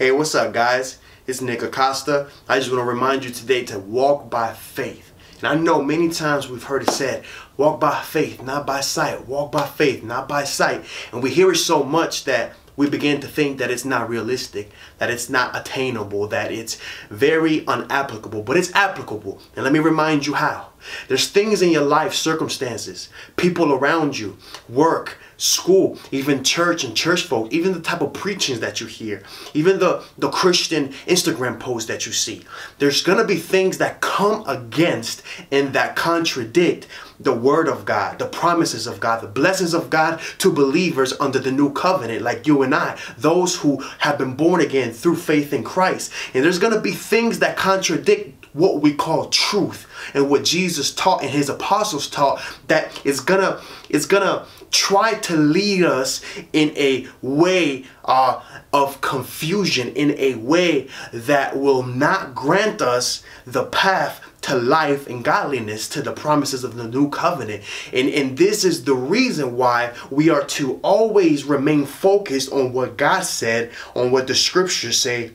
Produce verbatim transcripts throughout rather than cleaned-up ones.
Hey, what's up guys? It's Nick Acosta. I just want to remind you today to walk by faith. And I know many times we've heard it said, walk by faith, not by sight. Walk by faith, not by sight. And we hear it so much that we begin to think that it's not realistic, that it's not attainable, that it's very unapplicable, but it's applicable. And let me remind you how. There's things in your life, circumstances, people around you, work, school, even church and church folk, even the type of preachings that you hear, even the, the Christian Instagram posts that you see. There's going to be things that come against and that contradict the word of God, the promises of God, the blessings of God to believers under the new covenant like you and I, those who have been born again through faith in Christ. And there's going to be things that contradict what we call truth and what Jesus taught and his apostles taught, that is gonna it's gonna try to lead us in a way uh, of confusion, in a way that will not grant us the path to life and godliness, to the promises of the new covenant. And, and this is the reason why we are to always remain focused on what God said, on what the scriptures say,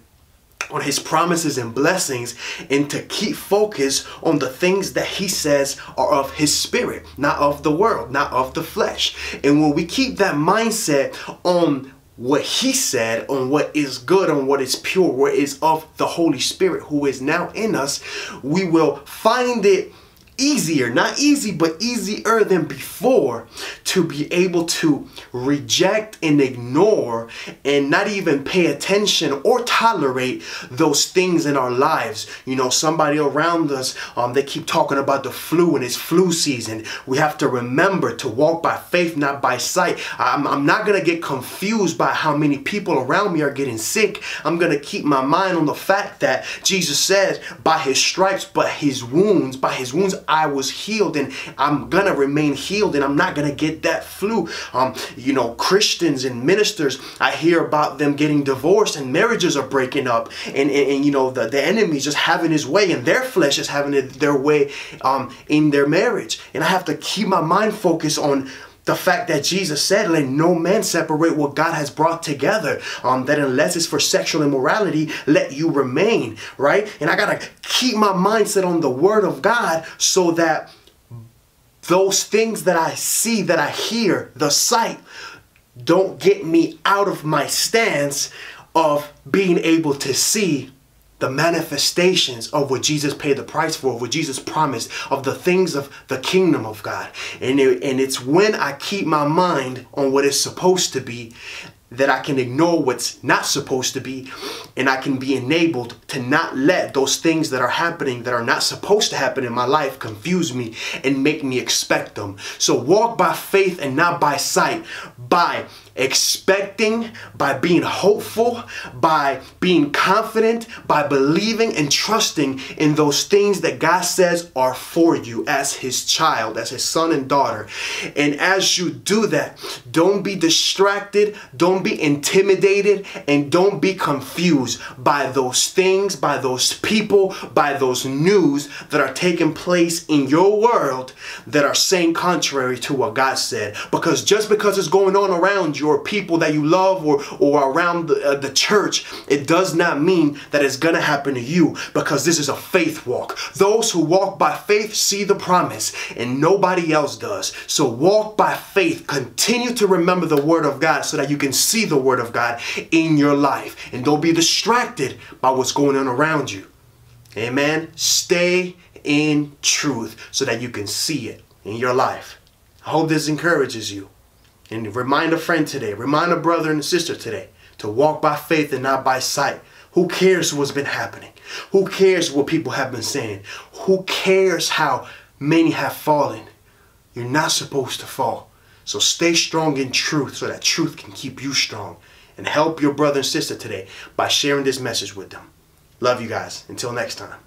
on his promises and blessings, and to keep focus on the things that he says are of his spirit, not of the world, not of the flesh. And when we keep that mindset on what he said, on what is good, on what is pure, what is of the Holy Spirit who is now in us, we will find it easier, not easy, but easier than before, to be able to reject and ignore and not even pay attention or tolerate those things in our lives. You know, somebody around us, um, they keep talking about the flu and it's flu season. We have to remember to walk by faith, not by sight. I'm, I'm not going to get confused by how many people around me are getting sick. I'm going to keep my mind on the fact that Jesus says, by his stripes, but his wounds, by his wounds, I was healed, and I'm gonna remain healed, and I'm not gonna get that flu. Um, you know, Christians and ministers, I hear about them getting divorced and marriages are breaking up, and, and, and you know, the, the enemy just having his way, and their flesh is having it their way um, in their marriage. And I have to keep my mind focused on the fact that Jesus said, let no man separate what God has brought together, um, that unless it's for sexual immorality, let you remain, right? And I gotta keep my mindset on the word of God so that those things that I see, that I hear, the sight, don't get me out of my stance of being able to see the manifestations of what Jesus paid the price for, of what Jesus promised, of the things of the kingdom of God. And, it, and it's when I keep my mind on what is supposed to be that I can ignore what's not supposed to be, and I can be enabled to not let those things that are happening that are not supposed to happen in my life confuse me and make me expect them. So walk by faith and not by sight, by expecting, by being hopeful, by being confident, by believing and trusting in those things that God says are for you as his child, as his son and daughter. And as you do that, don't be distracted, don't Don't be intimidated, and don't be confused by those things, by those people, by those news that are taking place in your world that are saying contrary to what God said. Because just because it's going on around you or people that you love or, or around the, uh, the church, it does not mean that it's going to happen to you, because this is a faith walk. Those who walk by faith see the promise, and nobody else does. So walk by faith. Continue to remember the word of God so that you can see see the word of God in your life, and don't be distracted by what's going on around you. Amen. Stay in truth so that you can see it in your life. I hope this encourages you, and remind a friend today, remind a brother and sister today to walk by faith and not by sight. Who cares what's been happening? Who cares what people have been saying? Who cares how many have fallen? You're not supposed to fall. So stay strong in truth so that truth can keep you strong, and help your brother and sister today by sharing this message with them. Love you guys. Until next time.